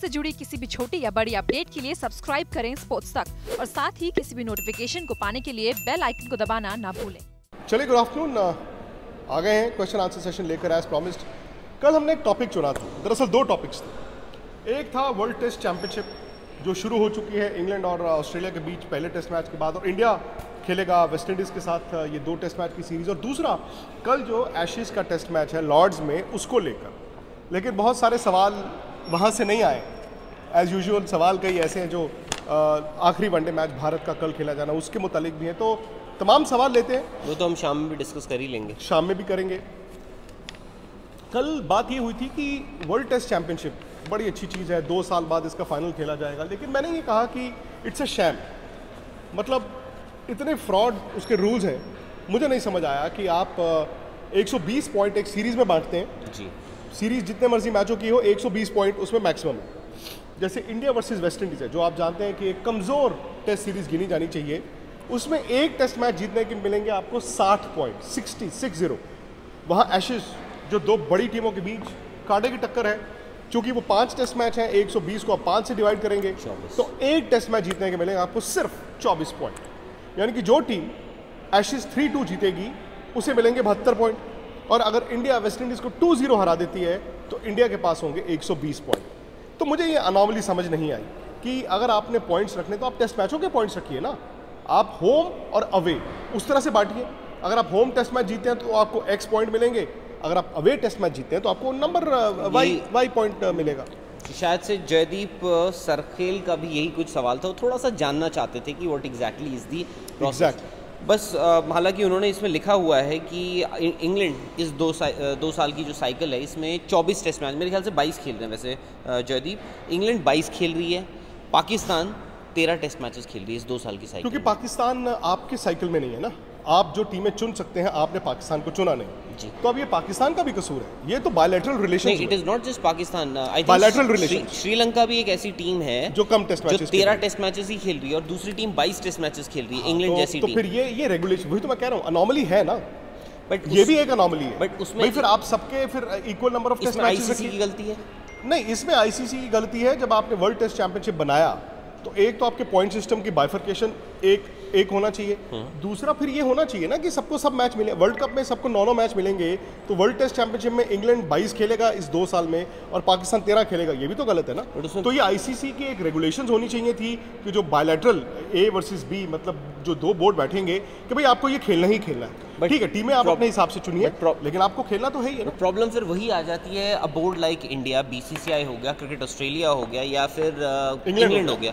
से जुड़ी किसी भी छोटी या बड़ी अपडेट के लिए सब्सक्राइब करें स्पोर्ट्स तक और साथ ही किसी भी नोटिफिकेशन को पाने के लिए बेल आइकन को दबाना ना भूलें। चलिए गुड आफ्टरनून, आ गए हैं क्वेश्चन आंसर सेशन लेकर एज प्रॉमिस्ड। कल हमने एक टॉपिक चुना था, दरअसल दो टॉपिक्स थे। एक था वर्ल्ड टेस्ट चैंपियनशिप जो शुरू हो चुकी है इंग्लैंड और ऑस्ट्रेलिया के बीच पहले टेस्ट मैच के बाद, और इंडिया खेलेगा वेस्ट इंडीज़ के साथ ये दो टेस्ट मैच की सीरीज़, और दूसरा कल जो एशेज़ का टेस्ट मैच है लॉर्ड्स में उसको लेकर। लेकिन बहुत सारे सवाल वहाँ से नहीं आए, एज़ यूजुअल सवाल कई ऐसे हैं जो आखिरी वनडे मैच भारत का कल खेला जाना उसके मुतालिक भी है, तो तमाम सवाल लेते हैं। वो तो हम शाम में भी डिस्कस कर ही लेंगे, शाम में भी करेंगे। कल बात ये हुई थी कि वर्ल्ड टेस्ट चैम्पियनशिप बड़ी अच्छी चीज़ है, 2 साल बाद इसका फाइनल खेला जाएगा, लेकिन मैंने ये कहा कि इट्स अ शैम, मतलब इतने फ्रॉड उसके रूल्स हैं। मुझे नहीं समझ आया कि आप 120 पॉइंट एक सीरीज़ में बांटते हैं जी, सीरीज़ जितने मर्जी मैचों की हो 120 पॉइंट उसमें मैक्सिमम है। जैसे इंडिया वर्सेस वेस्ट इंडीज़ है जो आप जानते हैं कि एक कमज़ोर टेस्ट सीरीज़ गिनी जानी चाहिए, उसमें एक टेस्ट मैच जीतने के मिलेंगे आपको 60 पॉइंट, 60। वहाँ एशेज़ जो दो बड़ी टीमों के बीच कांटे की टक्कर है, चूँकि वो 5 टेस्ट मैच हैं, 120 को आप 5 से डिवाइड करेंगे तो एक टेस्ट मैच जीतने के मिलेंगे आपको सिर्फ 24 पॉइंट, यानी कि जो टीम एशेज़ 3-2 जीतेगी उसे मिलेंगे 72 पॉइंट, और अगर इंडिया वेस्ट इंडीज़ को 2-0 हरा देती है तो इंडिया के पास होंगे 120 पॉइंट। तो मुझे ये अनोमली समझ नहीं आई कि अगर आपने पॉइंट्स रखने तो आप टेस्ट मैचों के पॉइंट्स रखिए ना, आप होम और अवे उस तरह से बांटिए। अगर आप होम टेस्ट मैच जीते हैं तो आपको X पॉइंट मिलेंगे, अगर आप अवे टेस्ट मैच जीते हैं तो आपको नंबर वाई पॉइंट मिलेगा। शायद से जयदीप सरखेल का भी यही कुछ सवाल था, वो थोड़ा सा जानना चाहते थे कि what exactly is the process. बस हालांकि उन्होंने इसमें लिखा हुआ है कि इंग्लैंड इस 2 साल की जो साइकिल है इसमें 24 टेस्ट मैच, मेरे ख्याल से 22 खेल रहे हैं वैसे जयदीप, इंग्लैंड 22 खेल रही है, पाकिस्तान 13 टेस्ट मैचेस खेल रही है इस 2 साल की साइकिल, क्योंकि पाकिस्तान आपके साइकिल में नहीं है ना, आप जो टीमें चुन सकते हैं आपने पाकिस्तान को चुना नहीं जी। तो अब ये पाकिस्तान का भी कसूर है, ये तो bilateral relation, it is not just Pakistan, I bilateral relation. Sri Lanka भी एक ऐसी टीम है जो कम टेस्ट मैचेस, जो 13 टेस्ट मैचेस ही खेल रही है और दूसरी टीम 22 टेस्ट मैचेस खेल रही है, इंग्लैंड जैसी टीम। तो फिर ये रेगुलेशन, वही तो मैं कह रहा हूँ अनोमली है ना, बट ये भी एक अनोमली है, बट उसमें फिर आप सबके फिर equal number of test matches की गलती है नहीं, इसमें आईसीसी की गलती है। जब आपने वर्ल्ड टेस्ट चैंपियनशिप बनाया तो एक तो आपके पॉइंट सिस्टम की बाइफर्केशन एक होना चाहिए, दूसरा फिर ये होना चाहिए ना कि सबको सब मैच मिले, वर्ल्ड कप में सबको 9 मैच मिलेंगे, तो वर्ल्ड टेस्ट चैंपियनशिप में इंग्लैंड 22 खेलेगा इस 2 साल में और पाकिस्तान 13 खेलेगा, ये भी तो गलत है ना। तो ये आईसीसी की एक रेगुलेशंस होनी चाहिए थी कि जो बायलैटरल ए वर्सेस बी, मतलब जो दो बोर्ड बैठेंगे कि भाई आपको ये खेलना ही खेलना है, ठीक है टीमें आप अपने हिसाब से चुनिए लेकिन आपको खेलना तो है ही। प्रॉब्लम फिर वही आ जाती है, a board like India, BCCI हो गया, क्रिकेट ऑस्ट्रेलिया हो गया, या फिर इंग्लैंड हो गया,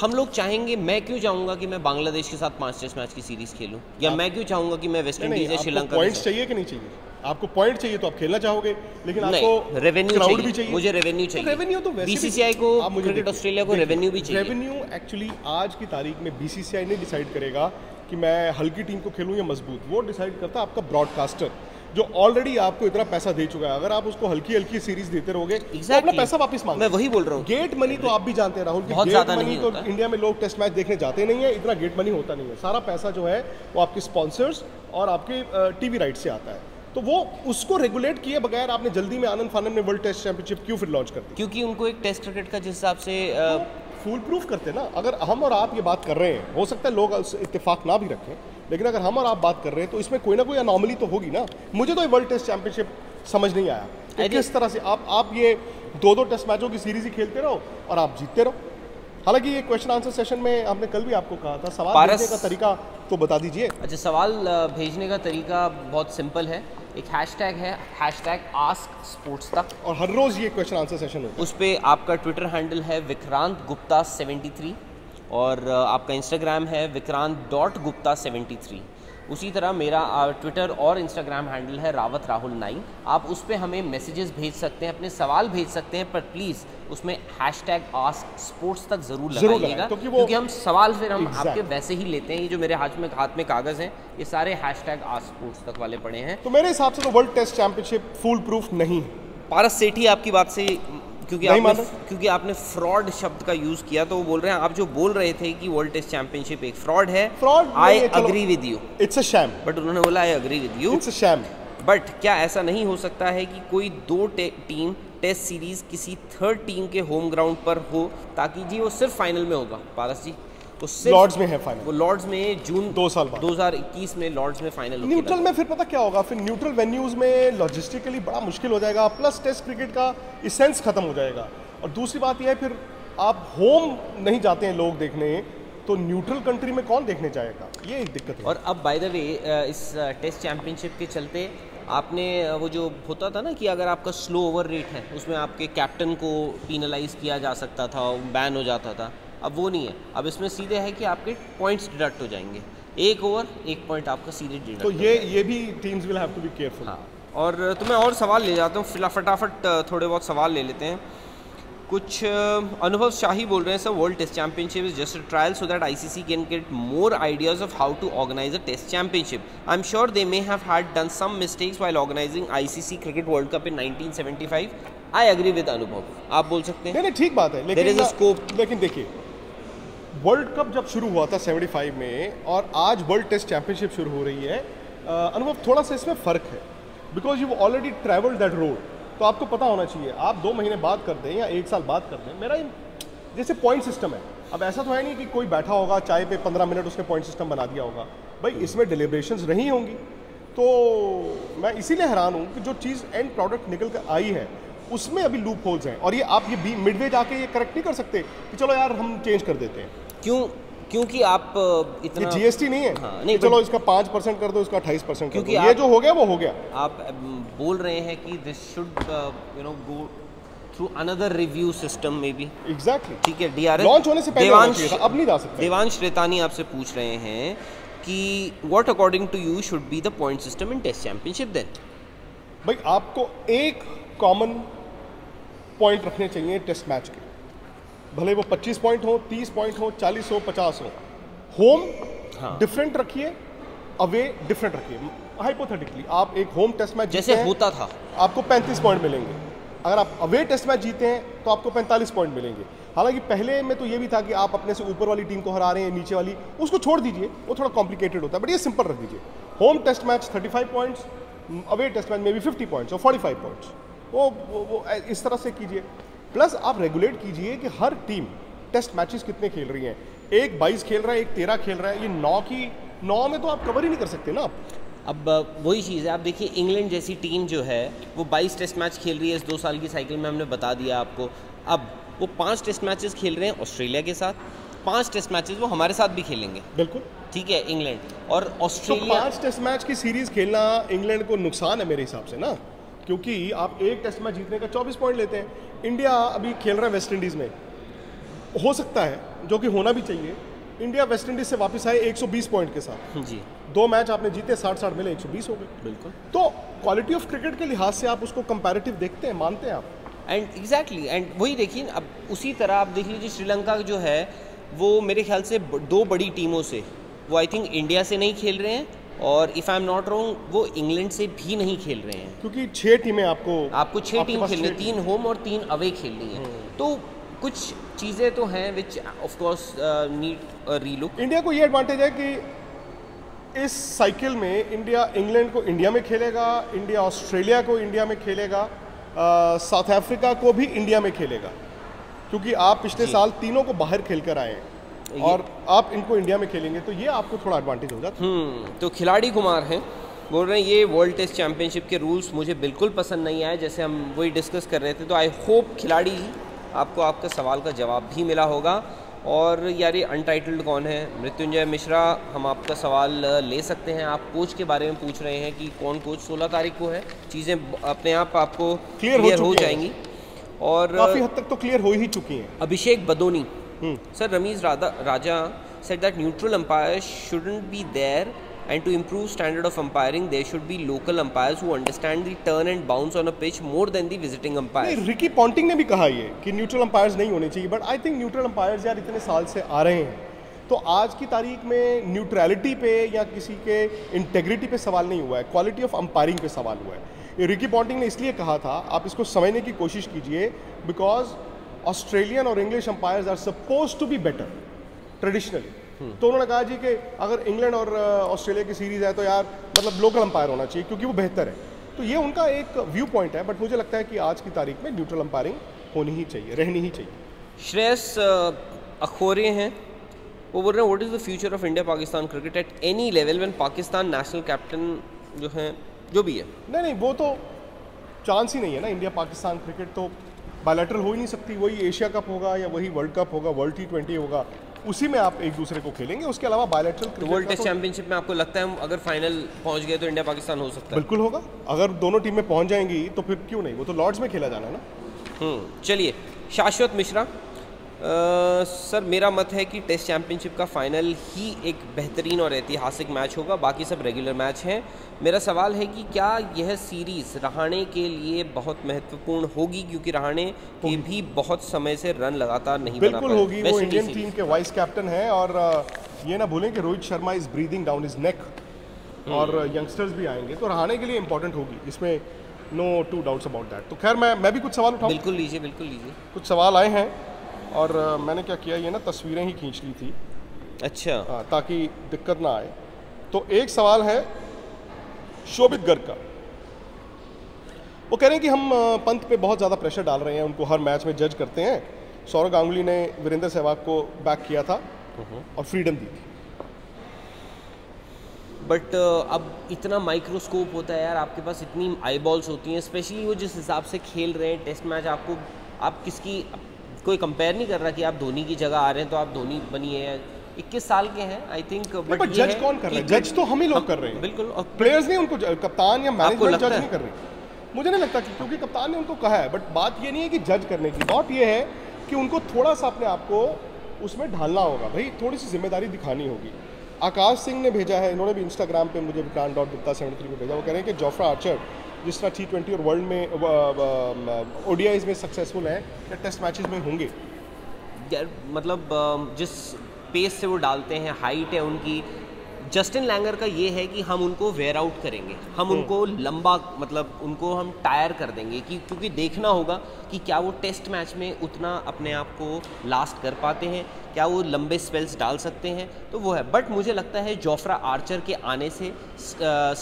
हम लोग चाहेंगे, मैं क्यों चाहूँगा कि मैं बांग्लादेश के साथ 5 टेस्ट मैच की सीरीज खेलूं, या मैं क्यों चाहूँगा कि मैं वेस्ट इंडीज या श्रीलंका। पॉइंट्स चाहिए कि नहीं चाहिए? आपको पॉइंट चाहिए तो आप खेलना चाहोगे, लेकिन आपको रेवेन्यू चाहिए। मुझे रेवेन्यू चाहिए, रेवेन्यू तो बीसीसीआई को, क्रिकेट ऑस्ट्रेलिया को रेवेन्यू भी चाहिए। रेवेन्यू एक्चुअली आज की तारीख में बीसीसीआई ने डिसाइड करेगा कि मैं हल्की टीम को खेलूँ या मजबूत, वो डिसाइड करता है आपका ब्रॉडकास्टर जो ऑलरेडी आपको इतना पैसा दे चुका है। अगर आप उसको हल्की हल्की सीरीज देते रहोगे तो अपना पैसा वापस मांगेंगे। मैं वही बोल रहा हूँ, गेट मनी तो आप भी जानते हैं राहुल कि गेट मनी तो इंडिया में लोग टेस्ट मैच देखने जाते नहीं है, इतना गेट मनी होता नहीं है, सारा पैसा जो है वो आपके स्पॉन्सर्स और आपके टीवी राइट से आता है, तो वो उसको रेगुलेट किए बगैर आपने जल्दी में आनंद फानंद में वर्ल्ड टेस्ट चैंपियनशिप क्यों फिर लॉन्च कर दी? क्योंकि उनको एक टेस्ट क्रिकेट का जिस हिसाब से फूल प्रूफ करते ना, अगर हम और आप ये बात कर रहे हैं, हो सकता है लोग इत्तेफाक ना भी रखें, लेकिन अगर हम और आप बात कर रहे हैं तो इसमें कोई ना कोई अनोमली तो होगी ना। मुझे तो ये वर्ल्ड टेस्ट चैंपियनशिप समझ नहीं आया कि किस तरह से आप ये 2 टेस्ट मैचों की सीरीज ही खेलते रहो और आप जीतते रहो। हालांकि ये क्वेश्चन आंसर सेशन में हमने कल भी आपको कहा था, सवाल भेजने का तरीका तो बता दीजिए। अच्छा, सवाल भेजने का तरीका बहुत सिंपल है, एक हैशटैग है, #AskSportsTak, और हर रोज़ ये क्वेश्चन आंसर सेशन होता है। उस पर आपका ट्विटर हैंडल है vikrantgupta73 और आपका इंस्टाग्राम है vikrant.gupta73। उसी तरह मेरा ट्विटर और इंस्टाग्राम हैंडल है rawat_rahul9। आप उस पर हमें मैसेजेस भेज सकते हैं, अपने सवाल भेज सकते हैं, पर प्लीज़ उसमें #AskSportsTak ज़रूर लगाइएगा, क्योंकि हम सवाल फिर हम आपके वैसे ही लेते हैं। ये जो मेरे हाथ में कागज़ हैं ये सारे #AskSportsTak वाले पड़े हैं। तो मेरे हिसाब से तो world test championship full proof नहीं है। पारस सेठी आपकी बात से, क्योंकि आपने फ्रॉड शब्द का यूज किया, तो वो बोल रहे हैं आप जो बोल रहे थे कि वर्ल्ड टेस्ट चैंपियनशिप एक फ्रॉड है, I agree with you, it's a shame, but उन्होंने बोला I agree with you, it's a shame, but क्या ऐसा नहीं हो सकता है कि कोई दो टीम टेस्ट सीरीज़ किसी थर्ड टीम के होम ग्राउंड पर हो, ताकि जी वो सिर्फ फाइनल में होगा पारस जी, तो लॉर्ड्स में है फाइनल, वो लॉर्ड्स में जून 2021 में लॉर्ड्स में फाइनल होगा। न्यूट्रल में फिर पता क्या होगा, फिर न्यूट्रल वेन्यूज़ में लॉजिस्टिकली बड़ा मुश्किल हो जाएगा, प्लस टेस्ट क्रिकेट का इसेंस ख़त्म हो जाएगा। और दूसरी बात यह है फिर आप होम नहीं जाते हैं लोग देखने, तो न्यूट्रल कंट्री में कौन देखने जाएगा, ये एक दिक्कत है। और अब बाय द वे इस टेस्ट चैंपियनशिप के चलते आपने वो जो होता था ना कि अगर आपका स्लो ओवर रेट है उसमें आपके कैप्टन को पीनलाइज किया जा सकता था, बैन हो जाता था, अब वो नहीं है। अब इसमें सीधे है कि आपके पॉइंट्स डिडक्ट हो जाएंगे, एक ओवर एक पॉइंट आपका सीधे डिडक्ट, तो ये भी teams will have to be careful. हाँ, और तो मैं और सवाल ले जाता हूँ फटाफट, थोड़े बहुत सवाल ले लेते हैं। कुछ अनुभव शाही बोल रहे हैं sir, world test championship is just a trial so that ICC can get more ideas of how to organise a test championship. I am sure they may have had done some mistakes while organising ICC cricket world cup in 1975। I agree with Anubhav, आप बोल सकते हैं, ठीक बात है, there is a scope. लेकिन देखिए world cup जब शुरू हुआ था 75 में और आज वर्ल्ड टेस्ट चैंपियनशिप शुरू हो रही है, अनुभव थोड़ा सा इसमें फ़र्क है, because you already travelled that road, तो आपको पता होना चाहिए। आप 2 महीने बाद कर दें या 1 साल बाद कर दें, मेरा जैसे पॉइंट सिस्टम है, अब ऐसा तो है नहीं कि कोई बैठा होगा चाय पे 15 मिनट उसने पॉइंट सिस्टम बना दिया होगा, भाई इसमें डिलीब्रेशंस नहीं होंगी। तो मैं इसीलिए हैरान हूँ कि जो चीज़ एंड प्रोडक्ट निकल कर आई है उसमें अभी लूप होल्स हैं, और ये आप ये मिडवे जाके ये करेक्ट नहीं कर सकते कि चलो यार हम चेंज कर देते हैं, क्योंकि आप इतना GST नहीं है। हाँ, नहीं, चलो इसका 5% कर दो, इसका 28% कर दो, ये जो हो गया वो हो गया। आप बोल रहे हैं कि this should you know go through another review system maybe. Exactly, ठीक है, DRS लॉन्च होने से पहले होना चाहिए था, अब नहीं जा सकते। देवांश रेतानी आपसे पूछ रहे हैं कि what according to you should be the point system in test championship then. भाई आपको एक कॉमन पॉइंट रखने चाहिए टेस्ट मैच के, भले वो 25 पॉइंट हो, 30 पॉइंट हो, 40 हो, 50 हो। होम डिफरेंट रखिए, अवे डिफरेंट रखिए। हाइपोथेटिकली आप एक होम टेस्ट मैच जैसे होता था आपको 35 पॉइंट मिलेंगे, अगर आप अवे टेस्ट मैच जीते हैं तो आपको 45 पॉइंट मिलेंगे। हालांकि पहले में तो ये भी था कि आप अपने से ऊपर वाली टीम को हरा रहे हैं, नीचे वाली उसको छोड़ दीजिए, वो थोड़ा कॉम्प्लिकेटेड होता है, बट ये सिंपल रख दीजिए। Home test match 35 points, away test match में भी 50 पॉइंट्स और 45 पॉइंट्स, वो इस तरह से कीजिए। प्लस आप रेगुलेट कीजिए कि हर टीम टेस्ट मैचेस कितने खेल रही हैं, एक 22 खेल रहा है, एक 13 खेल रहा है, ये 9 में तो आप कवर ही नहीं कर सकते ना। अब वही चीज़ है, आप देखिए इंग्लैंड जैसी टीम जो है वो 22 टेस्ट मैच खेल रही है इस 2 साल की साइकिल में, हमने बता दिया आपको। अब वो 5 टेस्ट मैचेस खेल रहे हैं ऑस्ट्रेलिया के साथ, 5 टेस्ट मैचेस वो हमारे साथ भी खेलेंगे, बिल्कुल ठीक है इंग्लैंड और ऑस्ट्रेलिया। 5 टेस्ट मैच की सीरीज़ खेलना इंग्लैंड को नुकसान है मेरे हिसाब से ना, क्योंकि आप एक टेस्ट मैच जीतने का 24 पॉइंट लेते हैं। इंडिया अभी खेल रहा है वेस्ट इंडीज़ में, हो सकता है जो कि होना भी चाहिए, इंडिया वेस्ट इंडीज़ से वापस आए 120 पॉइंट के साथ जी, 2 मैच आपने जीते, 60-60 मिले, 120 हो गए, बिल्कुल। तो क्वालिटी ऑफ क्रिकेट के लिहाज से आप उसको कंपैरेटिव देखते हैं, मानते हैं आप, एंड एग्जैक्टली एंड वही देखिए। अब उसी तरह आप देख लीजिए श्रीलंका जो है वो मेरे ख्याल से 2 बड़ी टीमों से, वो आई थिंक इंडिया से नहीं खेल रहे हैं और if I am not wrong वो इंग्लैंड से भी नहीं खेल रहे हैं, क्योंकि 6 टीमें आपको 6 टीम खेलनी, 3 होम और 3 अवे खेलनी है। तो कुछ चीज़ें तो हैं which of course need relook. India को ये एडवांटेज है कि इस साइकिल में इंडिया इंग्लैंड को इंडिया में खेलेगा, इंडिया ऑस्ट्रेलिया को इंडिया में खेलेगा, साउथ अफ्रीका को भी इंडिया में खेलेगा, क्योंकि आप पिछले साल तीनों को बाहर खेल कर आए हैं और आप इनको इंडिया में खेलेंगे, तो ये आपको थोड़ा एडवांटेज हो जाता है। तो खिलाड़ी कुमार हैं, बोल रहे हैं ये वर्ल्ड टेस्ट चैंपियनशिप के रूल्स मुझे बिल्कुल पसंद नहीं आए, जैसे हम वही डिस्कस कर रहे थे। तो आई होप खिलाड़ी आपको आपका सवाल का जवाब भी मिला होगा। और यार ये अनटाइटल्ड कौन है, मृत्युंजय मिश्रा, हम आपका सवाल ले सकते हैं। आप कोच के बारे में पूछ रहे हैं कि कौन कोच, 16 तारीख को है, चीज़ें अपने आप आपको क्लियर हो जाएंगी और काफ़ी हद तक तो क्लियर हो ही चुकी हैं। Abhishek Badoni, sir Rameez Raja said that neutral umpires shouldn't be there and to improve standard of umpiring there should be local umpires who understand the turn and bounce on a pitch more than the visiting umpires. Ricky Ponting ने भी कहा ये कि neutral umpires नहीं होने चाहिए, but I think neutral umpires यार इतने साल से आ रहे हैं, तो आज की तारीख में न्यूट्रलिटी पे या किसी के इंटेग्रिटी पे सवाल नहीं हुआ है, क्वालिटी ऑफ अंपायरिंग पे सवाल हुआ है। रिकी पॉन्टिंग ने इसलिए कहा था, आप इसको समझने की कोशिश कीजिए, बिकॉज ऑस्ट्रेलियन और English umpires are suppose to be better traditionally. तो उन्होंने कहा जी कि अगर इंग्लैंड और ऑस्ट्रेलिया की सीरीज है तो यार मतलब लोकल अंपायर होना चाहिए क्योंकि वो बेहतर है। तो ये उनका एक व्यू पॉइंट है, बट मुझे लगता है कि आज की तारीख में न्यूट्रल अंपायरिंग होनी ही चाहिए, रहनी ही चाहिए। श्रेयस अखोरे हैं, वो बोल रहे हैं what is the future of India Pakistan cricket at any level when Pakistan national captain जो है जो भी है। नहीं नहीं, वो तो चांस ही नहीं है ना। इंडिया पाकिस्तान क्रिकेट तो बायलैटरल हो ही नहीं सकती, वही एशिया कप होगा या वही वर्ल्ड कप होगा, वर्ल्ड T20 होगा, उसी में आप एक दूसरे को खेलेंगे, उसके अलावा bilateral cricket. World test championship में आपको लगता है अगर फाइनल पहुंच गए तो इंडिया पाकिस्तान हो सकता है? बिल्कुल होगा, अगर दोनों टीमें पहुंच जाएंगी तो फिर क्यों नहीं, वो तो लॉर्ड्स में खेला जाना है ना। चलिए शाश्वत मिश्रा, सर मेरा मत है कि टेस्ट चैंपियनशिप का फाइनल ही एक बेहतरीन और ऐतिहासिक मैच होगा, बाकी सब रेगुलर मैच हैं। मेरा सवाल है कि क्या यह सीरीज़ रहाणे के लिए बहुत महत्वपूर्ण होगी, क्योंकि रहाणे के भी बहुत समय से रन लगातार नहीं बना पाए। बिल्कुल होगी, वो इंडियन टीम के वाइस कैप्टन हैं, और ये ना भूलें कि Rohit Sharma is breathing down his neck, और यंगस्टर्स भी आएंगे, तो रहाणे के लिए इम्पोर्टेंट होगी, इसमें no two doubts about that. तो खैर मैं भी कुछ सवाल उठाऊँ। बिल्कुल लीजिए, बिल्कुल लीजिए। कुछ सवाल आए हैं और मैंने क्या किया, ये ना तस्वीरें ही खींच ली थी। अच्छा, ताकि दिक्कत ना आए। तो एक सवाल है शोभित गर्ग का, वो कह रहे हैं कि हम पंत पे बहुत ज़्यादा प्रेशर डाल रहे हैं, उनको हर मैच में जज करते हैं। सौरव गांगुली ने वीरेंद्र सहवाग को बैक किया था और फ्रीडम दी थी, बट अब इतना माइक्रोस्कोप होता है यार, आपके पास इतनी आईबॉल्स होती हैं, स्पेशली वो जिस हिसाब से खेल रहे हैं टेस्ट मैच, आपको आप किसकी कोई कंपेयर नहीं कर रहा कि आप धोनी की जगह आ रहे हैं तो आप धोनी बनिए। 21 साल के हैं आई थिंक, बट जज कौन कर रहा है? जज तो हम ही लोग कर रहे हैं। बिल्कुल, और प्लेयर्स नहीं, उनको कप्तान या मैनेजमेंट जज नहीं कर रहे, मुझे नहीं लगता, क्योंकि कप्तान ने उनको कहा है। बट बात ये नहीं है कि जज करने की, बात ये है कि उनको थोड़ा सा अपने आप को उसमें ढालना होगा, भाई थोड़ी सी जिम्मेदारी दिखानी होगी। आकाश सिंह ने भेजा है, इन्होंने भी इंस्टाग्राम पर मुझे vikrant.gupta73 को भेजा, वो कह रहे हैं कि जोफ्रा आर्चर जिस तरह T20 और वर्ल्ड में ODIs में सक्सेसफुल है या टेस्ट मैचेस में होंगे यार, मतलब जिस पेस से वो डालते हैं, हाइट है उनकी। जस्टिन लैंगर का ये है कि हम उनको वेयर आउट करेंगे, हम उनको लंबा, मतलब उनको हम टायर कर देंगे, कि क्योंकि देखना होगा कि क्या वो टेस्ट मैच में उतना अपने आप को लास्ट कर पाते हैं, क्या वो लंबे स्पेल्स डाल सकते हैं, तो वो है। बट मुझे लगता है जोफ्रा आर्चर के आने से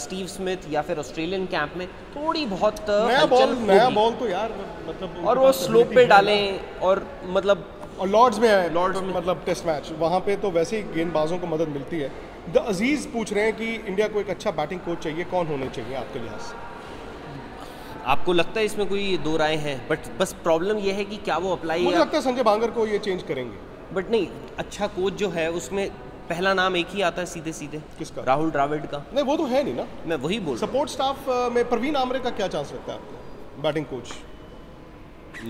स्टीव स्मिथ या फिर ऑस्ट्रेलियन कैंप में थोड़ी बहुत नया बॉल तो यार, मतलब और वो स्लोप पे डालें, और मतलब और लॉर्ड्स में है, लॉर्ड्स में मतलब टेस्ट मैच, वहाँ पे तो वैसे ही गेंदबाजों को मदद मिलती है। द अजीज़ पूछ रहे हैं कि इंडिया को एक अच्छा बैटिंग कोच चाहिए, कौन होने चाहिए आपके लिहाज से? आपको लगता है इसमें कोई दो राय है, बट बस प्रॉब्लम यह है कि क्या वो अप्लाई, मुझे लगता है संजय भांगर को ये चेंज करेंगे। बट नहीं, अच्छा कोच जो है उसमें पहला नाम एक ही आता है सीधे सीधे, किसका? राहुल द्राविड़ का। नहीं वो तो है नहीं ना, मैं वही बोल। सपोर्ट स्टाफ में प्रवीण आमरे का क्या चांस लगता है आपको बैटिंग कोच?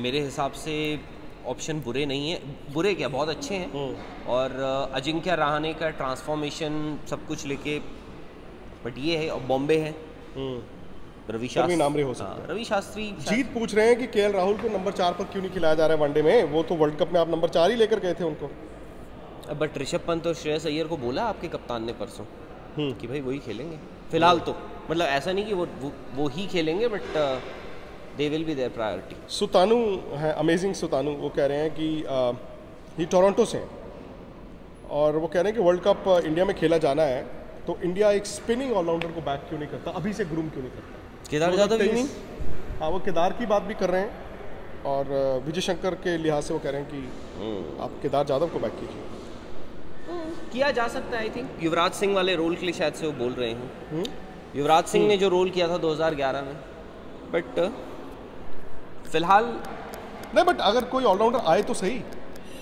मेरे हिसाब से ऑप्शन बुरे नहीं है, बुरे क्या बहुत अच्छे हैं, और अजिंक्य रहाणे का ट्रांसफॉर्मेशन सब कुछ लेके, बट ये है और बॉम्बे है, रवि शास्त्री हो सकता है। रवि शास्त्री। जीत पूछ रहे हैं कि केएल राहुल को नंबर 4 पर क्यों नहीं खिलाया जा रहा है वनडे में, वो तो वर्ल्ड कप में आप नंबर 4 ही लेकर गए थे उनको। बट ऋषभ पंत और श्रेयस अय्यर को बोला आपके कप्तान ने परसों कि भाई वही खेलेंगे फिलहाल, तो मतलब ऐसा नहीं कि वो ही खेलेंगे, but they will be their priority. Sutanu है, अमेजिंग सुतानु, वो कह रहे हैं कि ये टोरंटो से हैं और वो कह रहे हैं कि वर्ल्ड कप इंडिया में खेला जाना है, तो इंडिया एक स्पिनिंग ऑलराउंडर को बैक क्यों नहीं करता, अभी से ग्रूम क्यों नहीं करता? केदार जादव भी नहीं, हाँ वो केदार की बात भी कर रहे हैं, और विजय शंकर के लिहाज से वो कह रहे हैं कि आप केदार जादव को बैक कीजिए, किया जा सकता है। आई थिंक युवराज सिंह वाले रोल के लिए शायद से वो बोल रहे हैं, युवराज सिंह ने जो रोल किया था 2011 में, बट फिलहाल नहीं, बट अगर कोई ऑलराउंडर आए तो सही,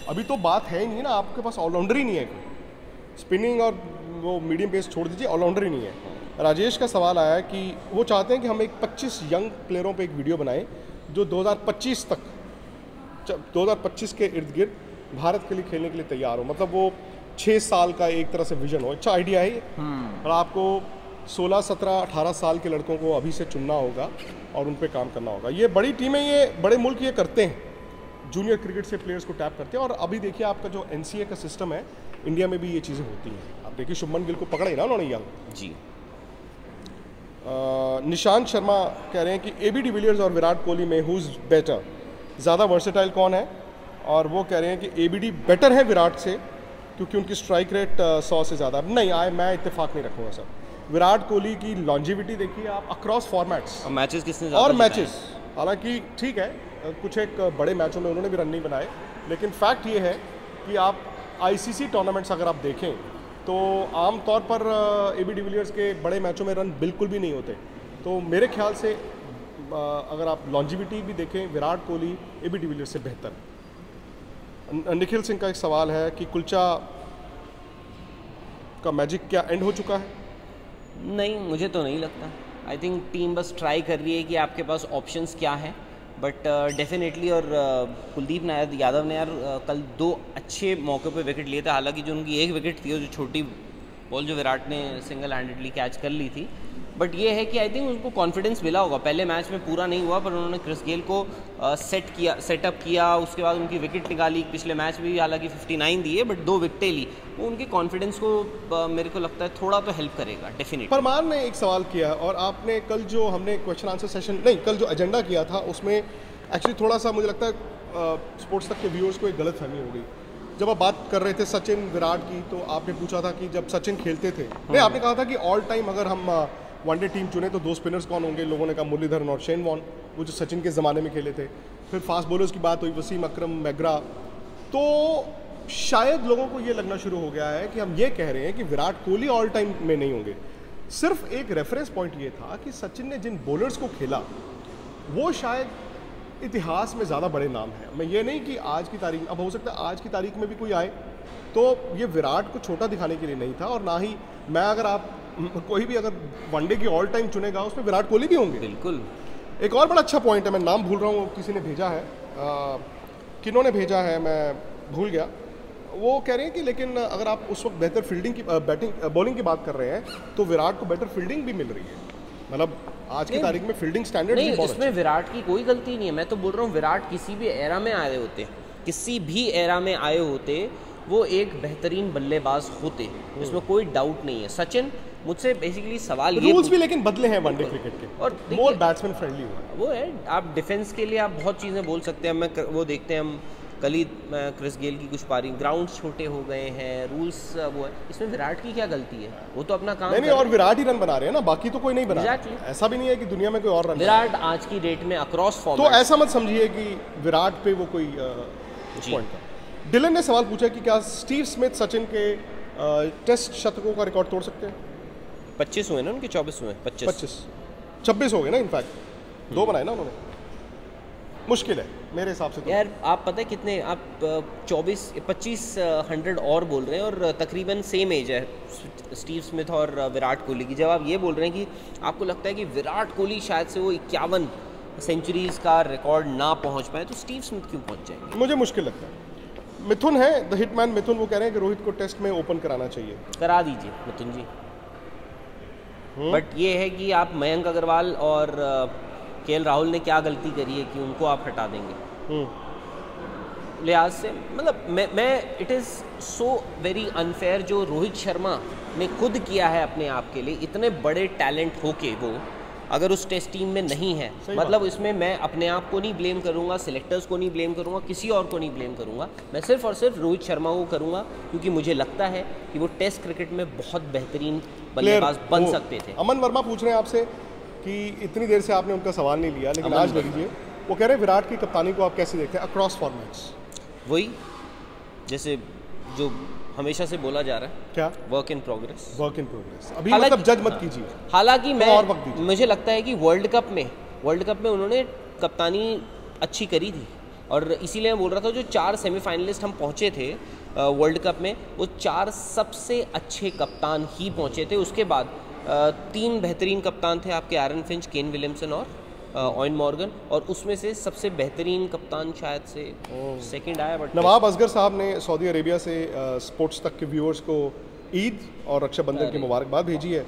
अभी तो बात है ही नहीं ना, आपके पास ऑलराउंडर ही नहीं है कोई, स्पिनिंग और वो मीडियम पेस छोड़ दीजिए, ऑलराउंडर ही नहीं है। राजेश का सवाल आया कि वो चाहते हैं कि हम एक 25 यंग प्लेयरों पे एक वीडियो बनाएं जो 2025 तक 2025 के इर्द गिर्द भारत के लिए खेलने के लिए तैयार हो, मतलब वो 6 साल का एक तरह से विजन हो। अच्छा आइडिया है, और आपको 16, 17, 18 साल के लड़कों को अभी से चुनना होगा और उन पे काम करना होगा। ये बड़ी टीमें, ये बड़े मुल्क ये करते हैं, जूनियर क्रिकेट से प्लेयर्स को टैप करते हैं, और अभी देखिए आपका जो NCA का सिस्टम है, इंडिया में भी ये चीज़ें होती हैं। आप देखिए शुभमन गिल को पकड़ा ही ना उन्होंने यंग जी। निशांत शर्मा कह रहे हैं कि AB डिविलियर्स और विराट कोहली में हु इज़ बेटर, ज़्यादा वर्सेटाइल कौन है, और वो कह रहे हैं कि ABD बेटर है विराट से क्योंकि उनकी स्ट्राइक रेट 100 से ज़्यादा। नहीं आए, मैं इत्तेफाक नहीं रखूँगा सर, विराट कोहली की लॉन्जिविटी देखिए आप अक्रॉस फॉर्मेट्स और मैचेस किसने और मैचेस, हालांकि ठीक है कुछ एक बड़े मैचों में उन्होंने भी रन नहीं बनाए, लेकिन फैक्ट ये है कि आप आईसीसी टूर्नामेंट्स अगर आप देखें तो आमतौर पर एबी डिविलियर्स के बड़े मैचों में रन बिल्कुल भी नहीं होते। तो मेरे ख्याल से अगर आप लॉन्जिविटी भी देखें, विराट कोहली एबी डिविलियर्स से बेहतर। निखिल सिंह का एक सवाल है कि कुलचा का मैजिक क्या एंड हो चुका है? नहीं, मुझे तो नहीं लगता। आई थिंक टीम बस ट्राई कर रही है कि आपके पास ऑप्शंस क्या हैं, बट डेफिनेटली और कुलदीप यादव ने यार कल दो अच्छे मौक़ों पे विकेट लिए थे, हालांकि जो उनकी एक विकेट थी और जो छोटी बॉल जो विराट ने सिंगल हैंडेडली कैच कर ली थी, बट ये है कि आई थिंक उनको कॉन्फिडेंस मिला होगा। पहले मैच में पूरा नहीं हुआ पर उन्होंने क्रिस गेल को सेटअप किया, उसके बाद उनकी विकेट निकाली। पिछले मैच में भी हालांकि 59 दिए बट दो विकेटें ली, वो उनके कॉन्फिडेंस को मेरे को लगता है थोड़ा तो हेल्प करेगा डेफिनेटली। परमान ने एक सवाल किया और आपने कल जो हमने क्वेश्चन आंसर सेशन नहीं कल जो एजेंडा किया था उसमें एक्चुअली थोड़ा सा मुझे लगता है स्पोर्ट्स तक के व्यूअर्स को एक गलतफहमी हो गई। जब आप बात कर रहे थे सचिन विराट की तो आपने पूछा था कि जब सचिन खेलते थे, नहीं आपने कहा था कि ऑल टाइम अगर हम वनडे टीम चुने तो दो स्पिनर्स कौन होंगे, लोगों ने कहा मुरलीधरन और शेन वॉर्न, वो जो सचिन के ज़माने में खेले थे। फिर फास्ट बॉलर्स की बात हुई, वसीम अकरम, मैग्रा। तो शायद लोगों को ये लगना शुरू हो गया है कि हम ये कह रहे हैं कि विराट कोहली ऑल टाइम में नहीं होंगे। सिर्फ एक रेफरेंस पॉइंट ये था कि सचिन ने जिन बॉलर्स को खेला वो शायद इतिहास में ज़्यादा बड़े नाम हैं। मैं ये नहीं कि आज की तारीख, अब हो सकता है आज की तारीख में भी कोई आए, तो ये विराट को छोटा दिखाने के लिए नहीं था। और ना ही मैं, अगर आप कोई भी अगर वनडे की ऑल टाइम चुनेगा उसमें विराट कोहली भी होंगे बिल्कुल। एक और बड़ा अच्छा पॉइंट है, मैं नाम भूल रहा हूँ, किसी ने भेजा है, किन्होंने भेजा है मैं भूल गया। वो कह रहे हैं कि लेकिन अगर आप उस वक्त बेहतर फील्डिंग की बॉलिंग की बात कर रहे हैं तो विराट को बेहतर फील्डिंग भी मिल रही है। मतलब आज की तारीख में फील्डिंग स्टैंडर्ड भी बहुत, इसमें विराट की कोई गलती नहीं है। मैं तो बोल रहा हूँ विराट किसी भी एरा में आए होते, वो एक बेहतरीन बल्लेबाज होते, इसमें कोई डाउट नहीं है। सचिन मुझसे बेसिकली सवाल ये, रूल्स भी लेकिन बदले हैं वनडे क्रिकेट के और मोर बैट्समैन फ्रेंडली हुआ वो है। आप डिफेंस के लिए आप बहुत चीज़ें बोल सकते हैं, मैं वो देखते हैं हम कल ही क्रिस गेल की कुछ पारी, ग्राउंड छोटे हो गए हैं, रूल्स वो है, इसमें विराट की क्या गलती है? वो तो अपना काम नहीं, और विराट ही रन बना रहे हैं ना, बाकी तो कोई नहीं बना रहा। ऐसा भी नहीं है कि दुनिया में कोई और रन, विराट आज की डेट में अक्रॉस फॉर्म, तो ऐसा मत समझिए कि विराट पे वो कोई पॉइंट। डिलन ने सवाल पूछा कि क्या स्टीव स्मिथ सचिन के टेस्ट शतकों का रिकॉर्ड तोड़ सकते हैं? 25 हुए ना उनके, 24 हुए, 26 हो गए ना, इनफैक्ट दो बनाए ना उन्होंने। मुश्किल है मेरे हिसाब से तो। यार आप पता है कितने, आप 24-25 100 और बोल रहे हैं और तकरीबन सेम एज है स्टीव स्मिथ और विराट कोहली की। जब आप ये बोल रहे हैं कि आपको लगता है कि विराट कोहली शायद से वो 51 सेंचुरीज का रिकॉर्ड ना पहुँच पाए, तो स्टीव स्मिथ क्यों पहुँच जाएंगे? मुझे मुश्किल लगता है। मिथुन है द हिटमैन मिथुन, वो कह रहे हैं कि रोहित को टेस्ट में ओपन कराना चाहिए। करा दीजिए मिथुन जी, बट ये है कि आप मयंक अग्रवाल और केएल राहुल ने क्या गलती करी है कि उनको आप हटा देंगे लिहाज से। मतलब मैं it is so very unfair जो रोहित शर्मा ने खुद किया है अपने आप के लिए, इतने बड़े टैलेंट होके वो अगर उस टेस्ट टीम में नहीं है, मतलब इसमें मैं अपने आप को नहीं ब्लेम करूंगा, सिलेक्टर्स को नहीं ब्लेम करूंगा, किसी और को नहीं ब्लेम करूंगा, मैं सिर्फ और सिर्फ रोहित शर्मा को करूंगा, क्योंकि मुझे लगता है कि वो टेस्ट क्रिकेट में बहुत बेहतरीन बल्लेबाज बन सकते थे। अमन वर्मा पूछ रहे हैं आपसे कि इतनी देर से आपने उनका सवाल नहीं लिया, लेकिन आज ले लीजिए। वो कह रहे हैं विराट की कप्तानी को आप कैसे देखते हैं अक्रॉस फॉर्मेट्स? वही जैसे जो हमेशा से बोला जा रहा है, क्या वर्क इन प्रोग्रेस। अभी मतलब जज मत कीजिए। हालांकि मुझे लगता है कि वर्ल्ड कप में उन्होंने कप्तानी अच्छी करी थी, और इसीलिए मैं बोल रहा था जो 4 सेमीफाइनलिस्ट हम पहुंचे थे वर्ल्ड कप में, वो 4 सबसे अच्छे कप्तान ही पहुंचे थे। उसके बाद 3 बेहतरीन कप्तान थे आपके, एरन फिंच, केन विलियमसन और ऑयन मॉर्गन, और उसमें से सबसे बेहतरीन कप्तान शायद से सेकंड आया। बट नवाब असगर साहब ने सऊदी अरेबिया से स्पोर्ट्स तक के व्यूअर्स को ईद और रक्षाबंधन की मुबारकबाद भेजी है,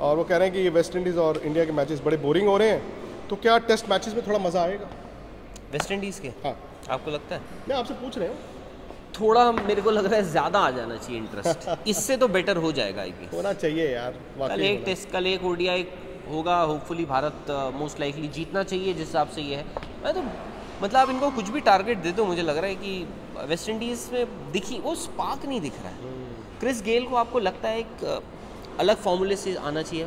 और वो कह रहे हैं कि ये वेस्ट इंडीज़ और इंडिया के मैचेस बड़े बोरिंग हो रहे हैं, तो क्या टेस्ट मैचेस में थोड़ा मज़ा आएगा वेस्ट इंडीज़ के? हाँ, आपको लगता है? मैं आपसे पूछ रहे हूँ, थोड़ा मेरे को लग रहा है ज़्यादा आ जाना चाहिए इंटरेस्ट, इससे तो बेटर हो जाएगा। होना चाहिए यार, कल एक ओडीआई होगा, होपफुली भारत मोस्ट लाइकली जीतना चाहिए जिस हिसाब से ये है। मैं तो मतलब आप इनको कुछ भी टारगेट दे दो, मुझे लग रहा है कि वेस्ट इंडीज़ में दिखी वो स्पार्क नहीं दिख रहा है। क्रिस गेल को आपको लगता है एक अलग फार्मूले से आना चाहिए?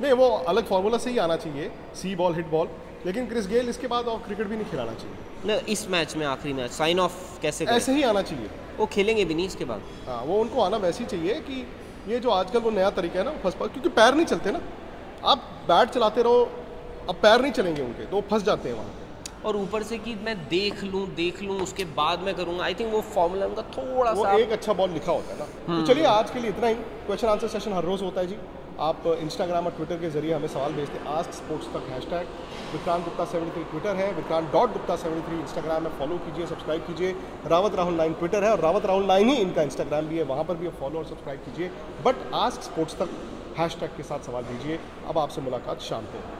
नहीं, वो अलग फार्मूला से ही आना चाहिए, सी बॉल हिट बॉल, लेकिन क्रिस गेल इसके बाद और क्रिकेट भी नहीं खिलाना चाहिए। नहीं, इस मैच में आखिरी मैच साइन ऑफ कैसे ऐसे ही आना चाहिए, वो खेलेंगे भी नहीं इसके बाद। हाँ, वो उनको आना वैसे ही चाहिए कि ये जो आजकल वो नया तरीका है ना फर्स्ट बॉल, क्योंकि पैर नहीं चलते ना, आप बैट चलाते रहो, अब पैर नहीं चलेंगे उनके तो फंस जाते हैं वहाँ। और ऊपर से कि मैं देख लूँ उसके बाद मैं करूँगा, आई थिंक वो फॉर्मूला उनका थोड़ा सा एक अच्छा बॉल लिखा होता है ना। तो चलिए आज के लिए इतना ही। क्वेश्चन आंसर सेशन हर रोज़ होता है जी, आप इंस्टाग्राम और ट्विटर के जरिए हमें सवाल भेजते हैं, ask sports Tak hashtag, Vikrant Gupta 73 Twitter है, विक्रांत.गुप्ता 73 इंस्टाग्राम में फॉलो कीजिए, सब्सक्राइब कीजिए। रावत राहुल 9 ट्विटर है और रावत राहुल 9 ही इनका इंस्टाग्राम भी है, वहाँ पर भी आप फॉलो और सब्सक्राइब कीजिए, but ask sports Tak hashtag के साथ सवाल भेजिए। अब आपसे मुलाकात शाम को।